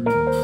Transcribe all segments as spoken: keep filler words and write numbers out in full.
Thank you.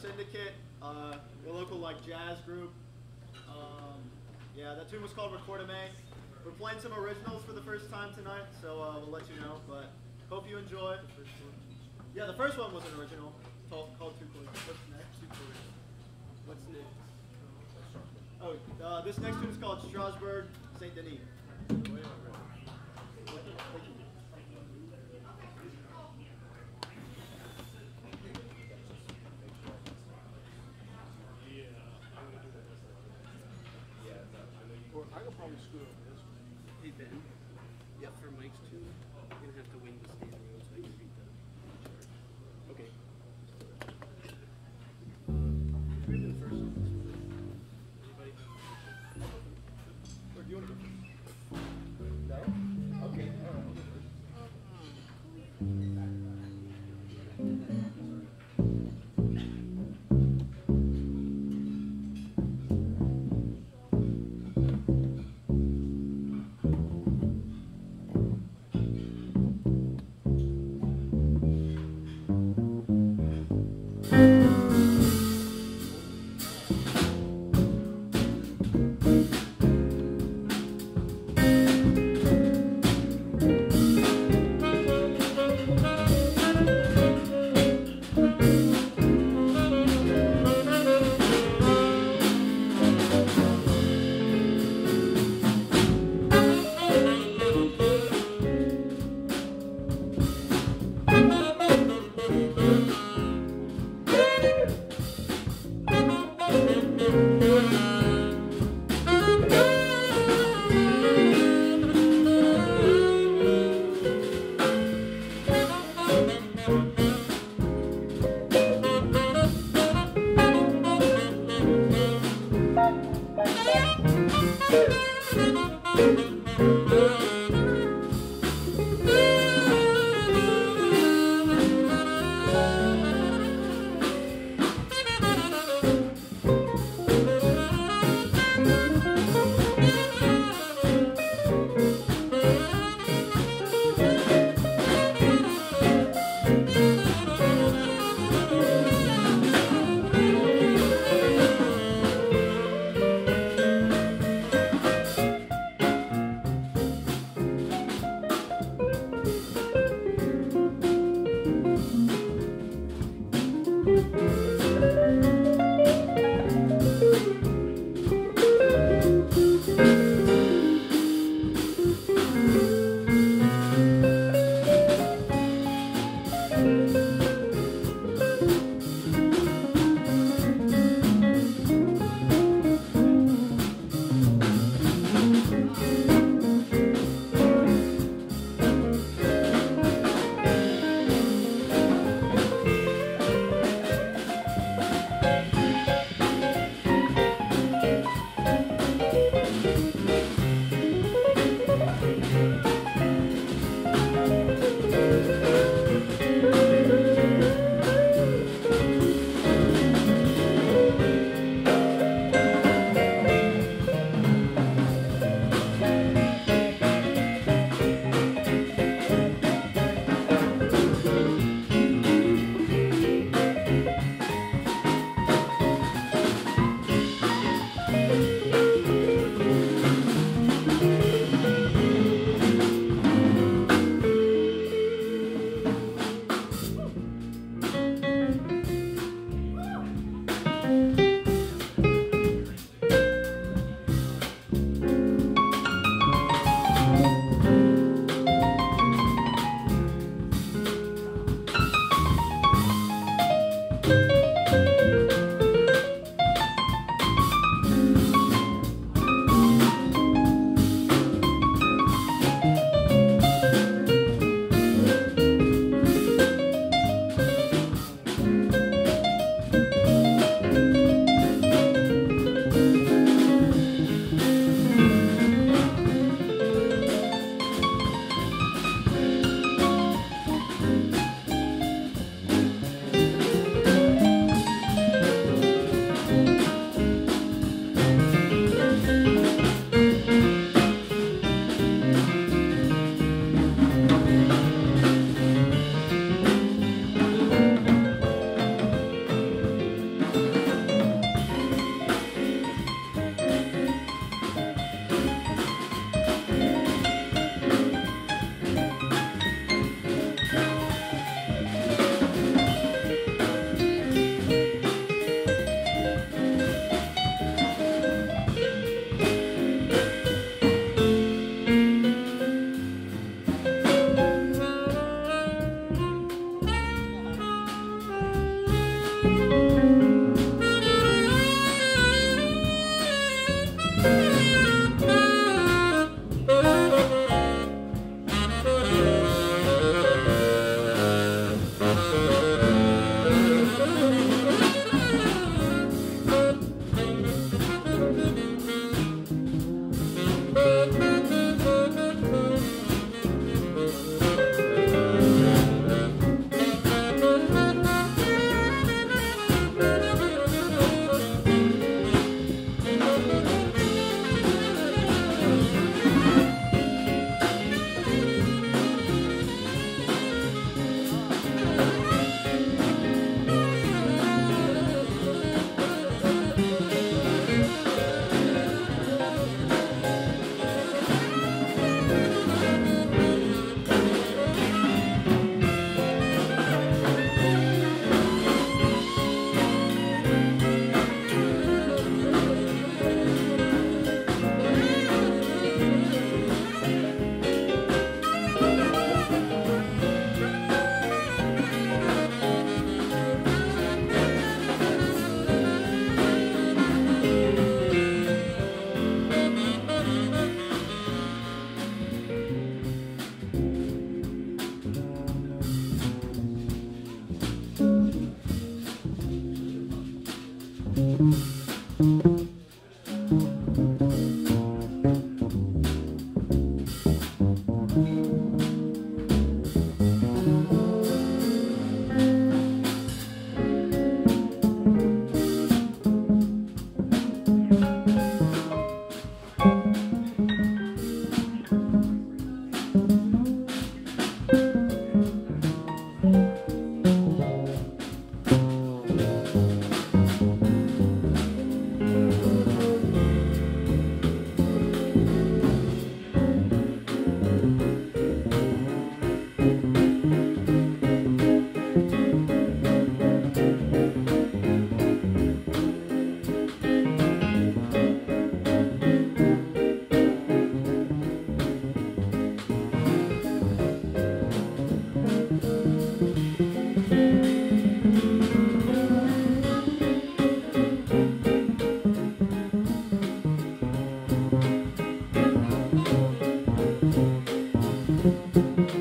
Syndicate, uh, your local like jazz group. Um, yeah, that tune was called Recordame. We're playing some originals for the first time tonight, so uh, we'll let you know, but hope you enjoy. Yeah, the first one was an original, called, called Two Chords. What's next? Two Chords. What's next? Oh, uh, this next tune is called Strasbourg Saint Denis. Thank you.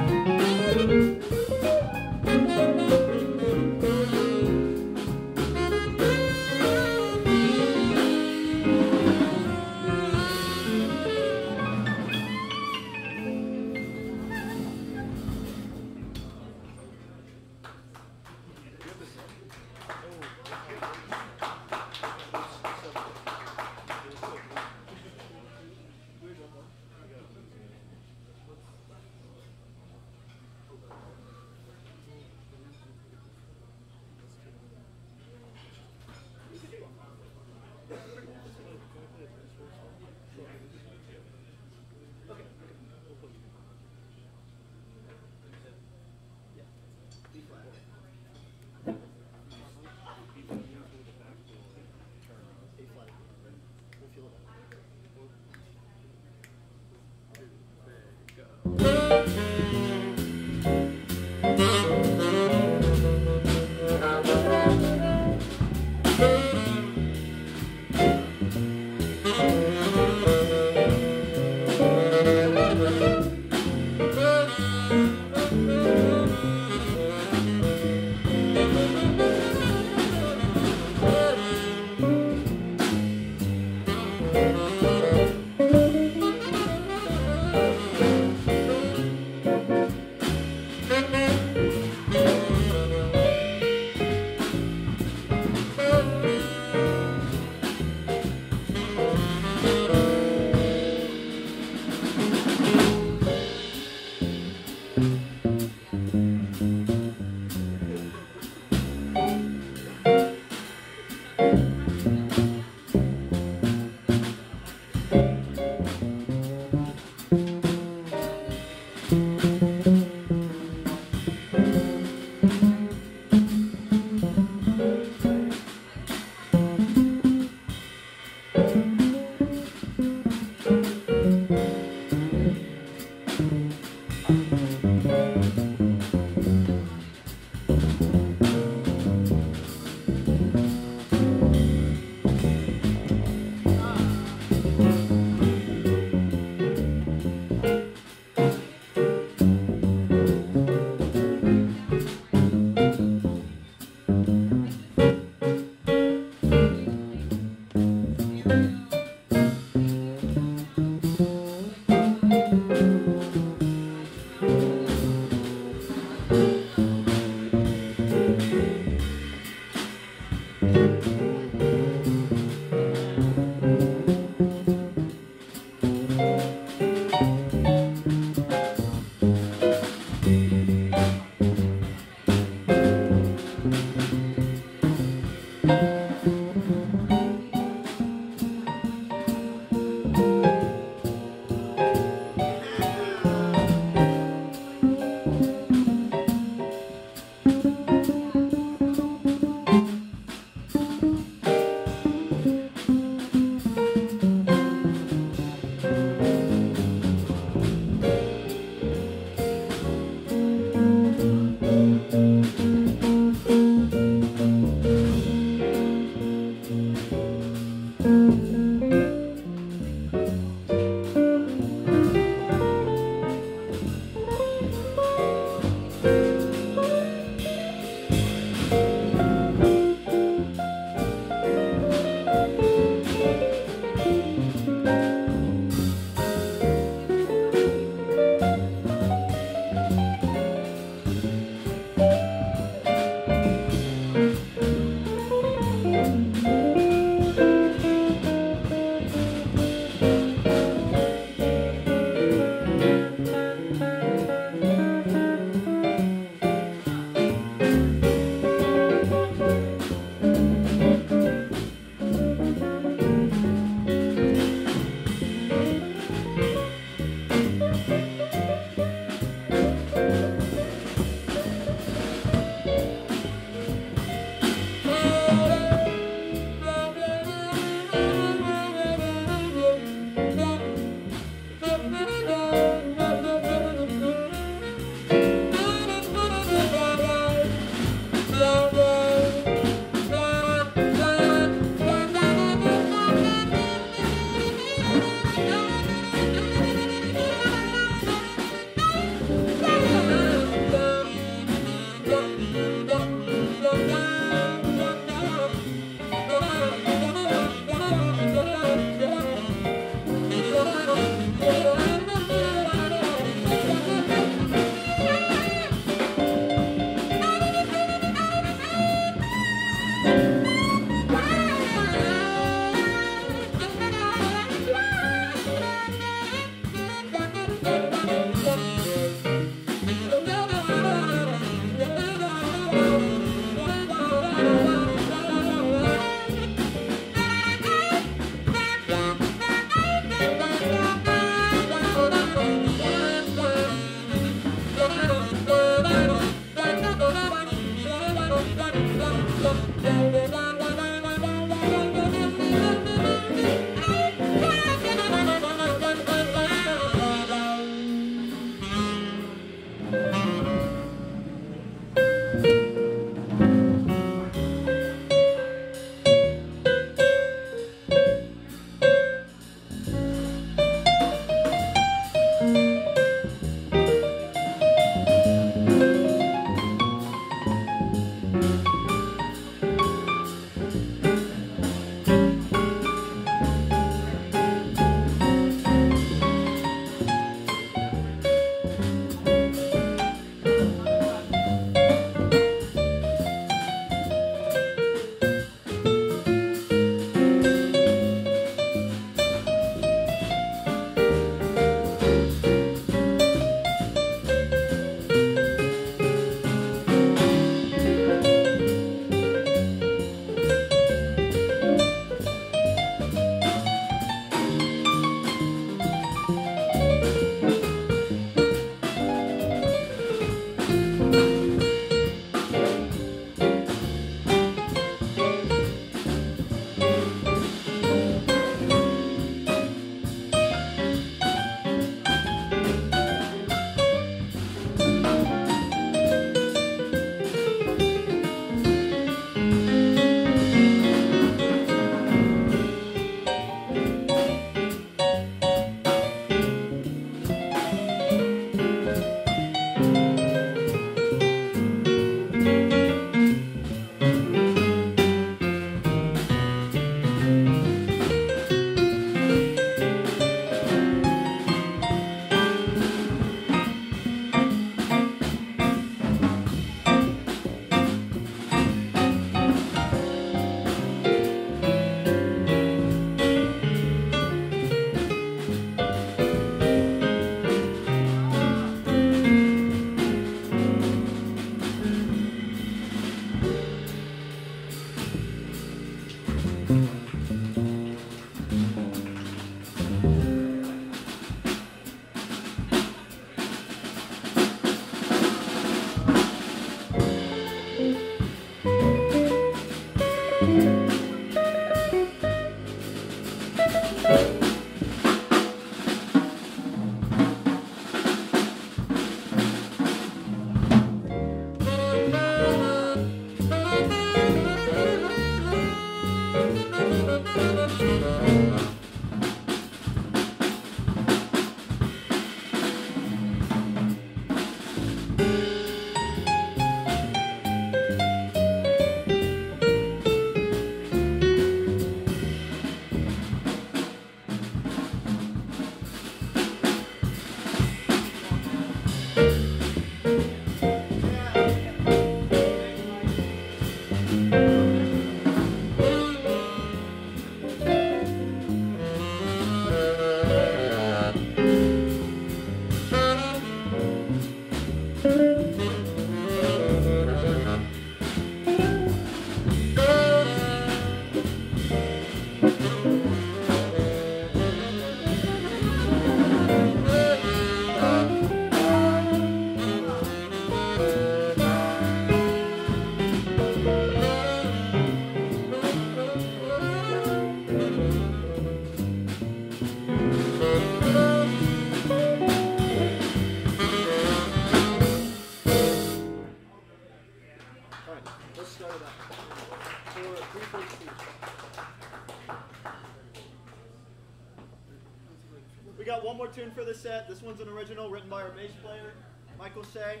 We got one more tune for the set. This one's an original written by our bass player, Michael Cseh.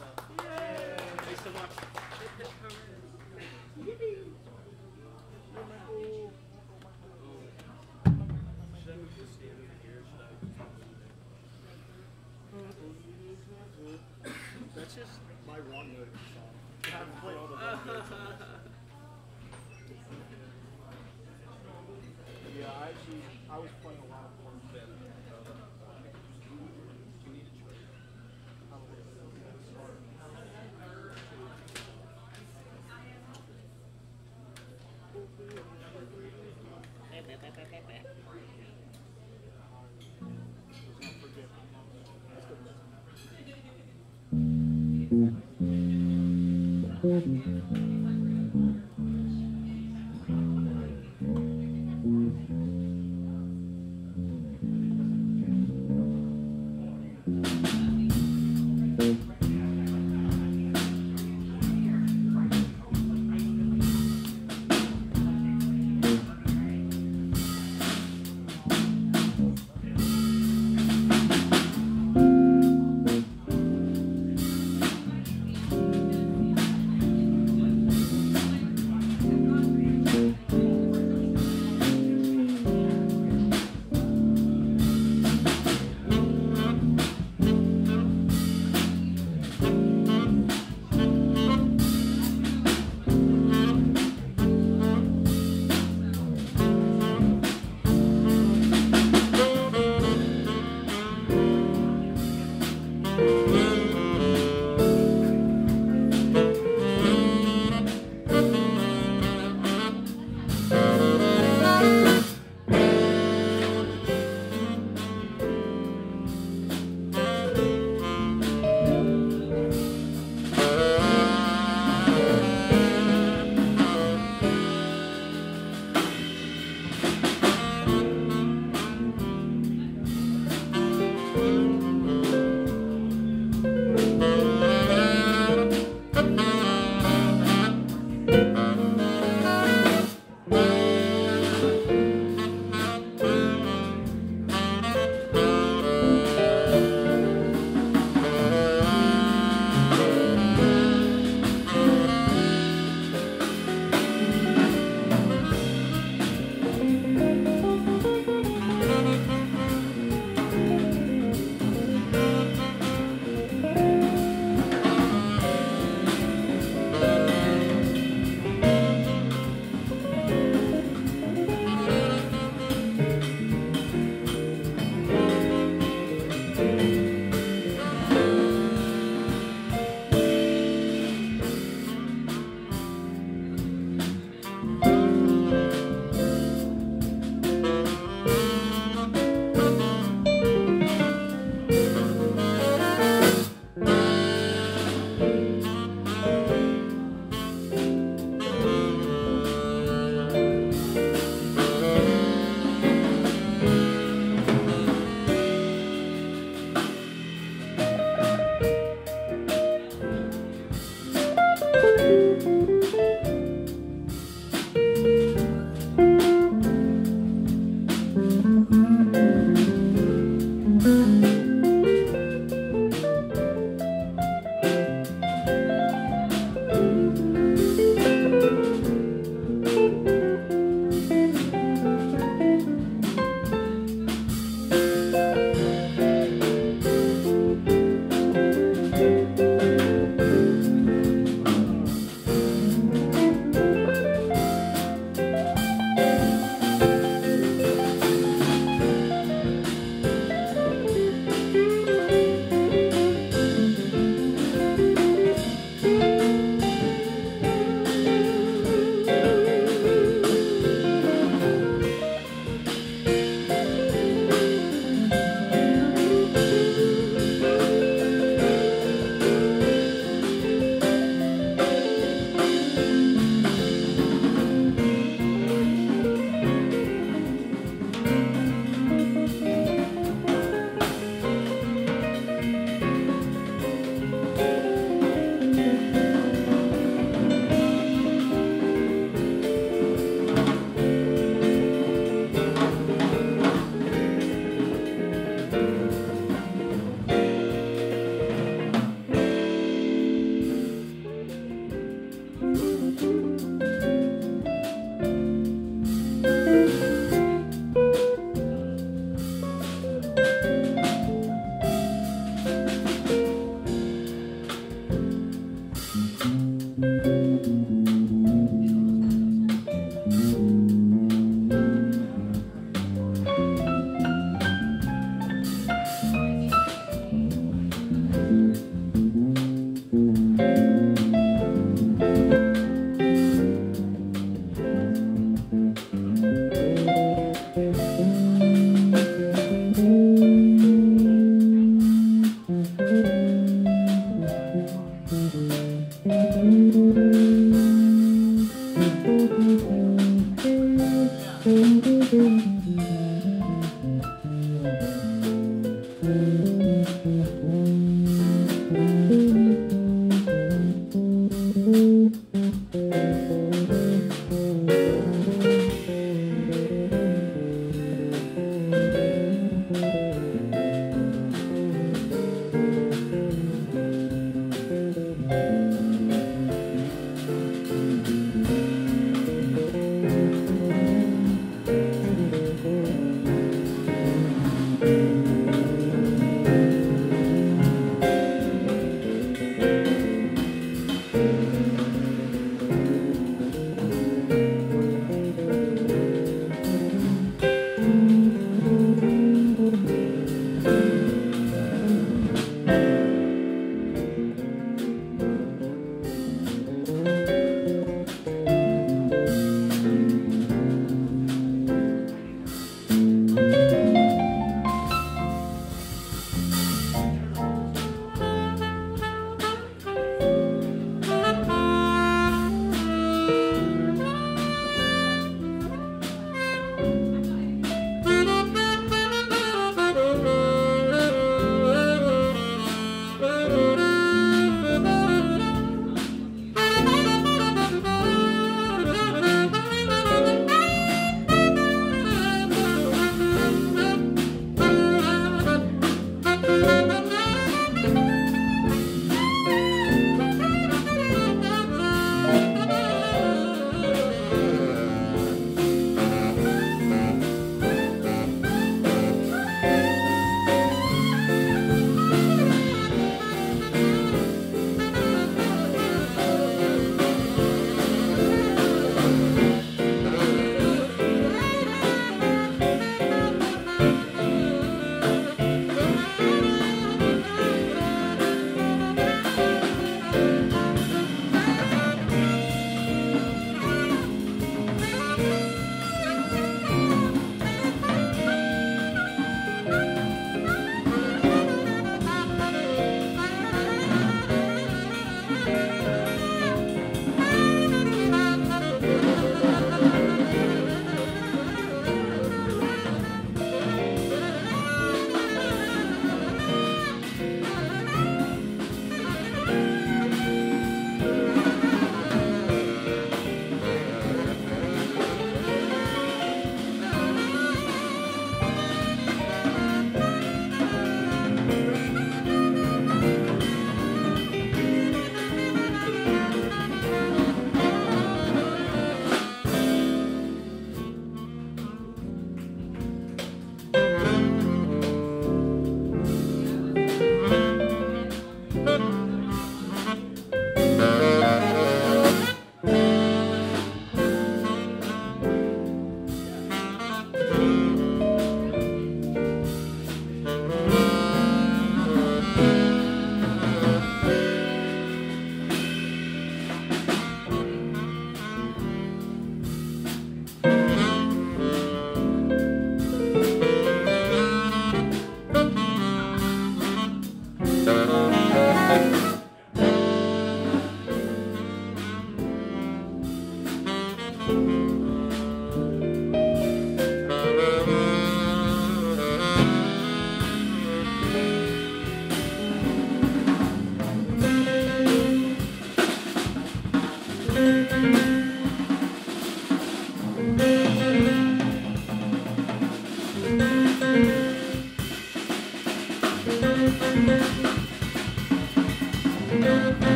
Thanks so much. That's just my wrong note of the song. I haven't played all the wrong notes on this. Yeah, I actually, I was playing a lot of chords. You need a choice.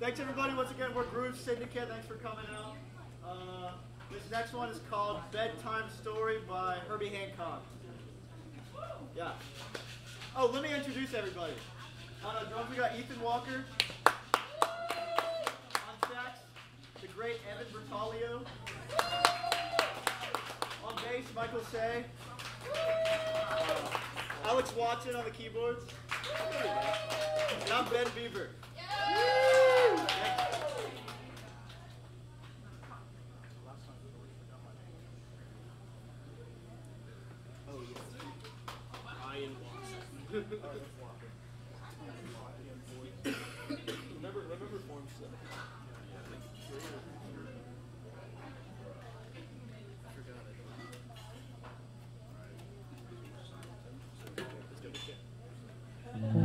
Thanks everybody, once again, we're Group Syndicate, thanks for coming out. Uh, this next one is called Bedtime Story by Herbie Hancock. Yeah. Oh, let me introduce everybody. On uh, drums we got Ethan Walker. On sax, the great Evan Bertoglio. On bass, Michael Cseh. Uh, Alex Watson on the keyboards. And I'm Ben Beaver. Remember, remember form seven. Thank you.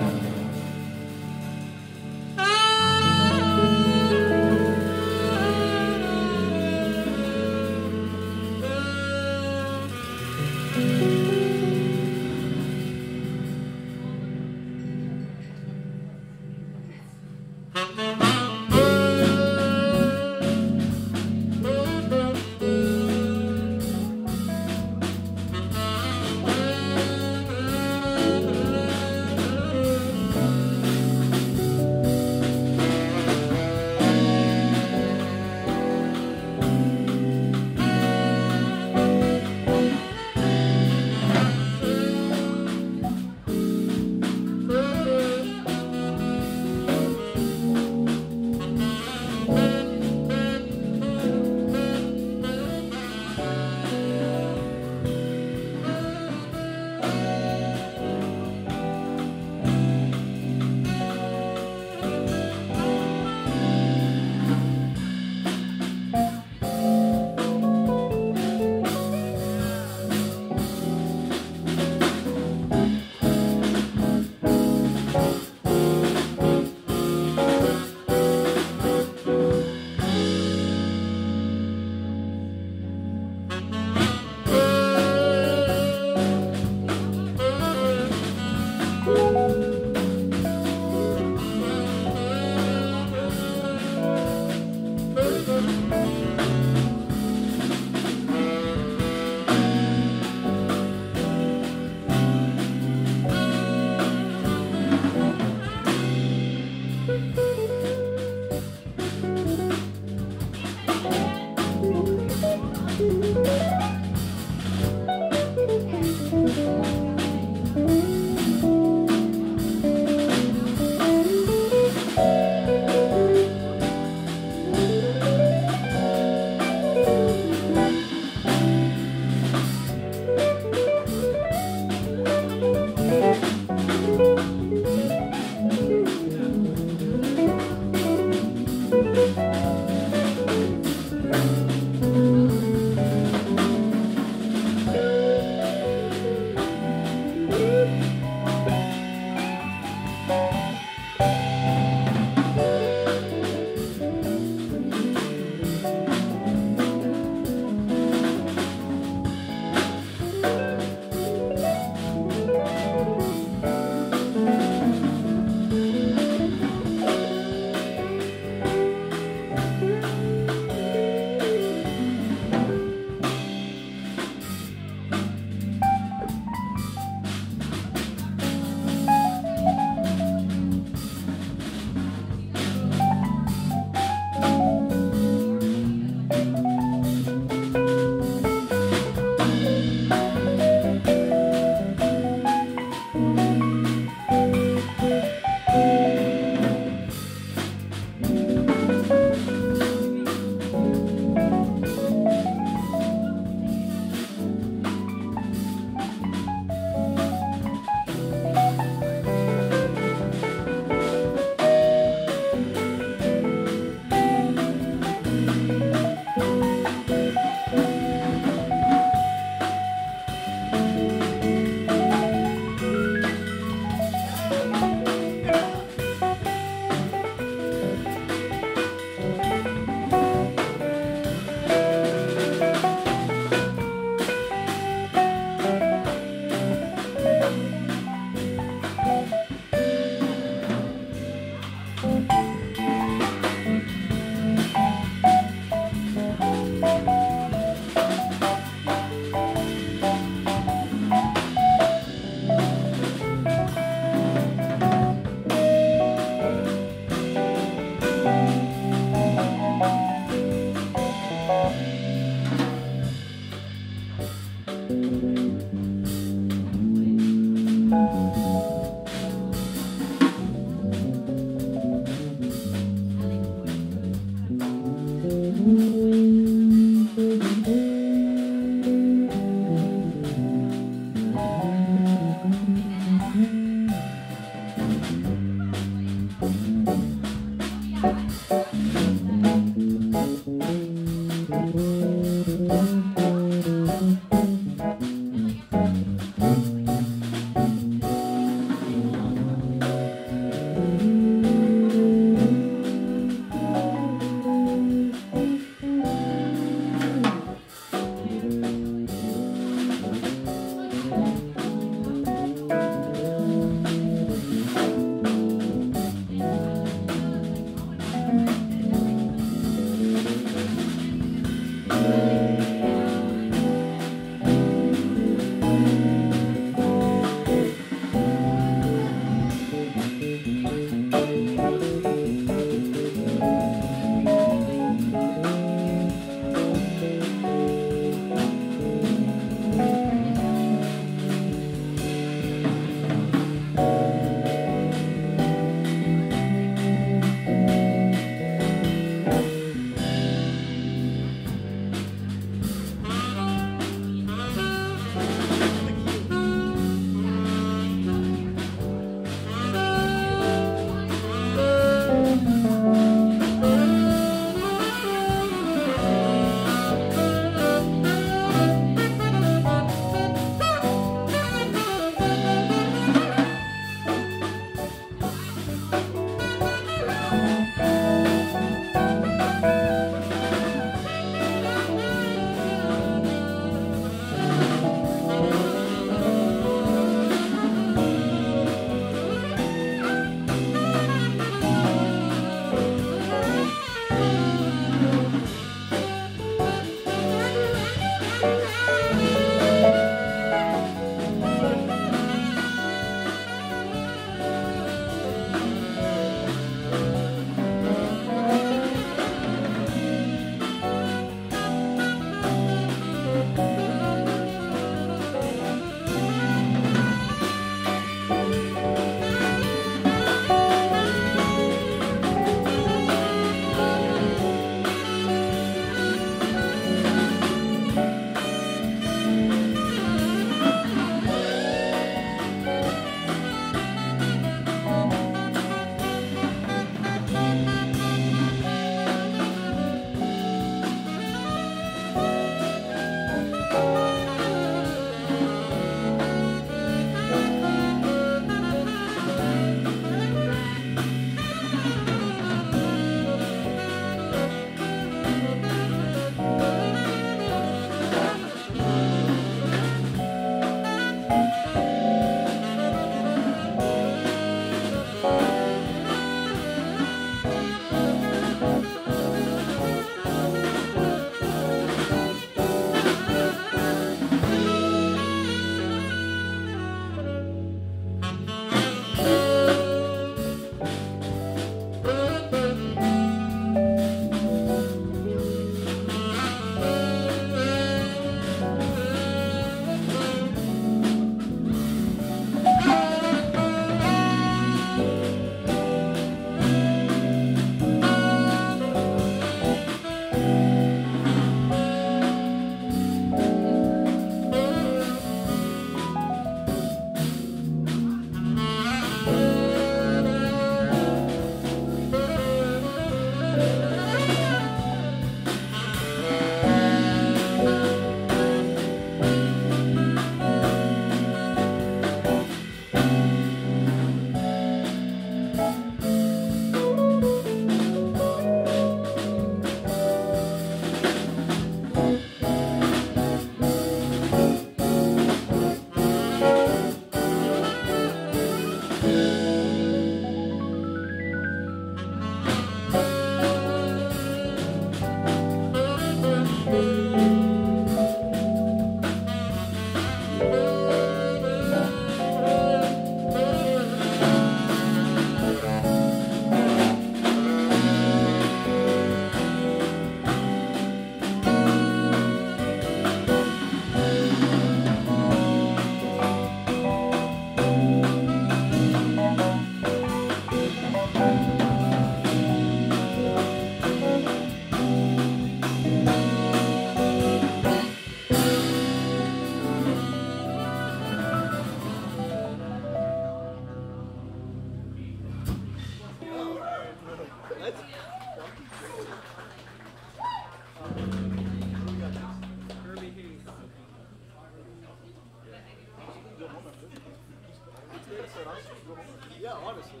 I said, I should go home. Yeah, honestly.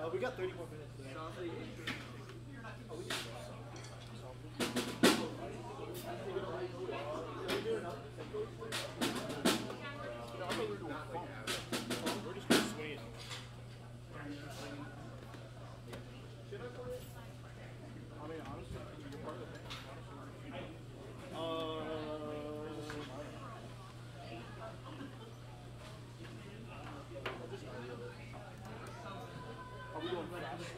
Uh, we got thirty more minutes left. Oh, we We're just going to swing it. Should I put it? I mean, honestly, you're part of it. Are we going fast?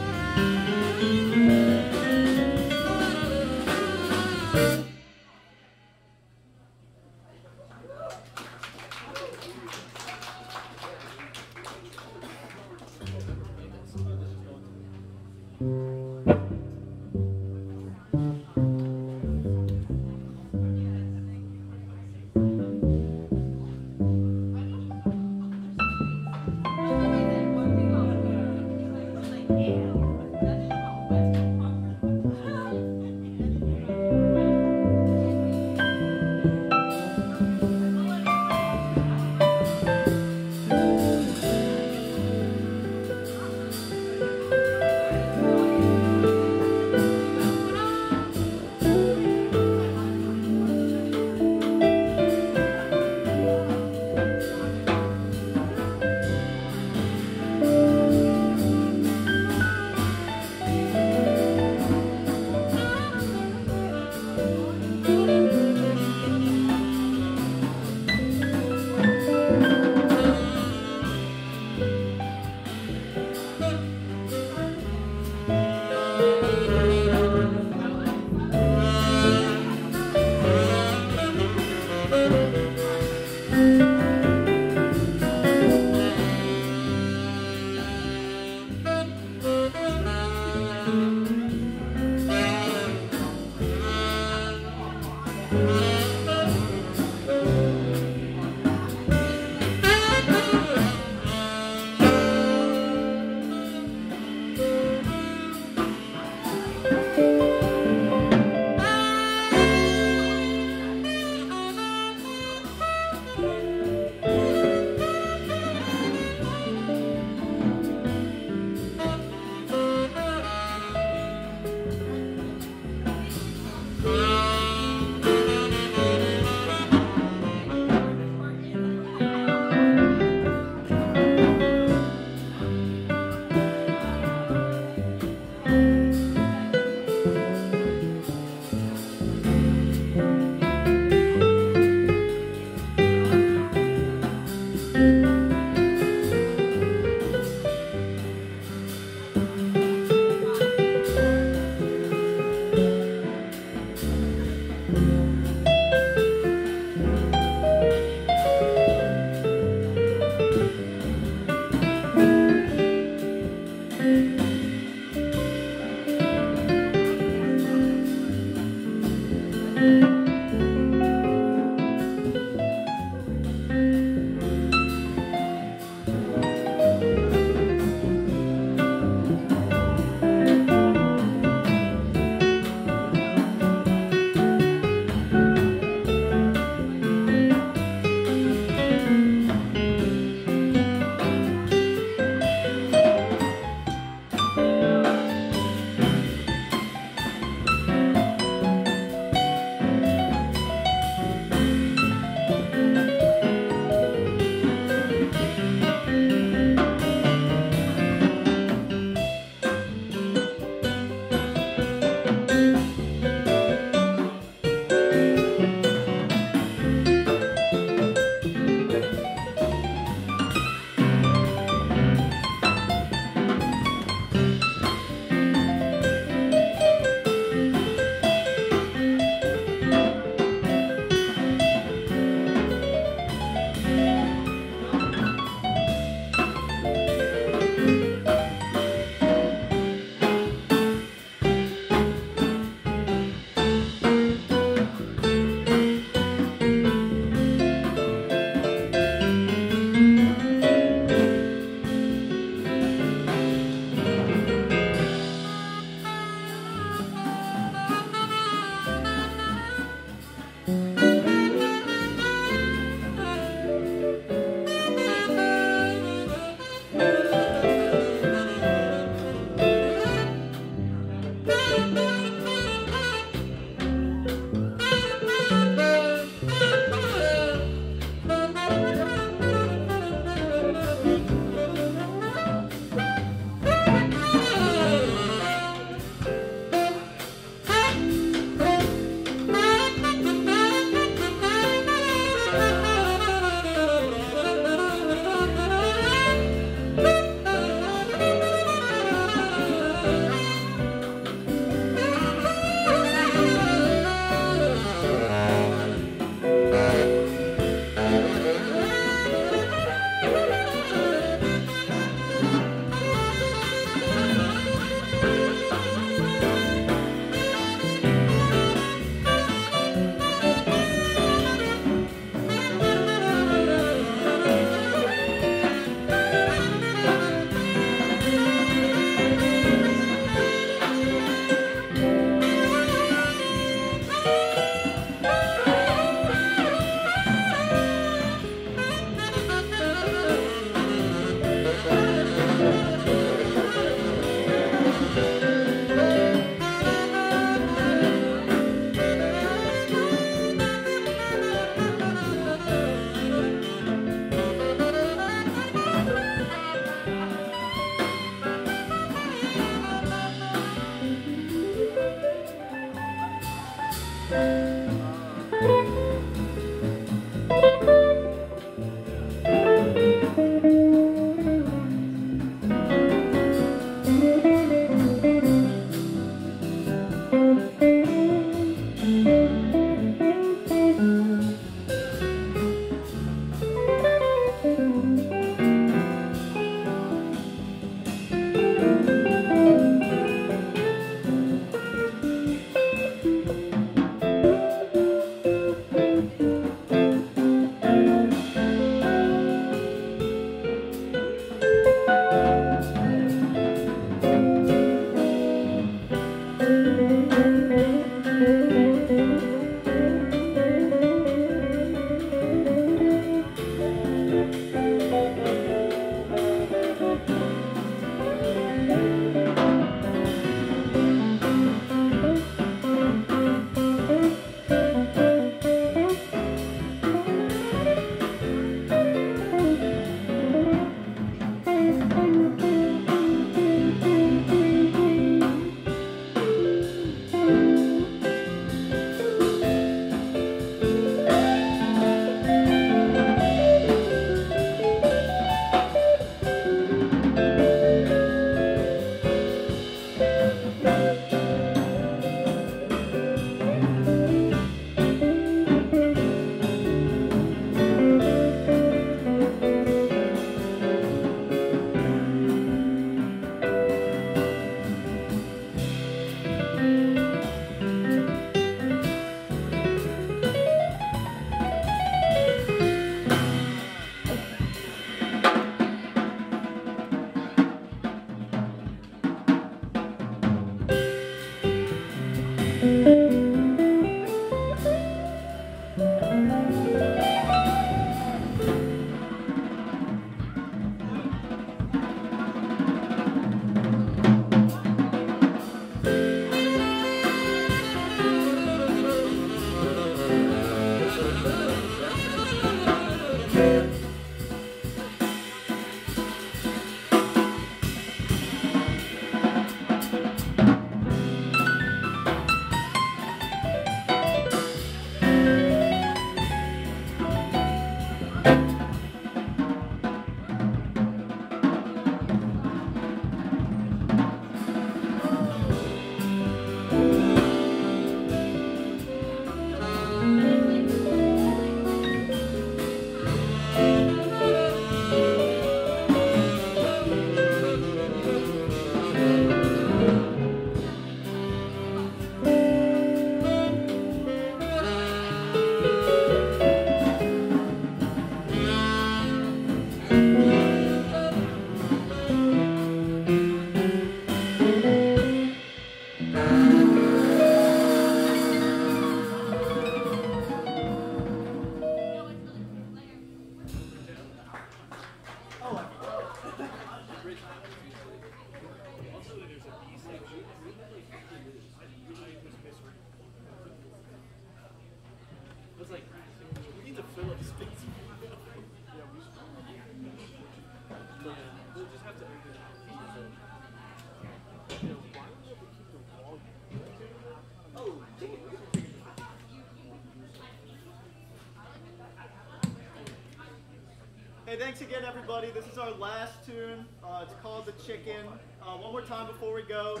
Hey, thanks again, everybody. This is our last tune. Uh, it's called The Chicken. Uh, one more time before we go.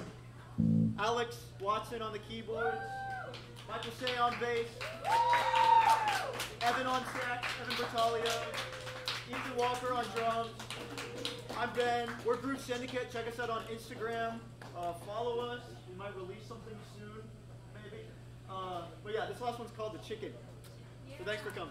Alex Watson on the keyboards. Michael Cseh on bass. Evan on sax. Evan Bertoglio. Ethan Walker on drums. I'm Ben. We're Group Syndicate. Check us out on Instagram. Uh, follow us. We might release something soon, maybe. Uh, but yeah, this last one's called The Chicken. So thanks for coming.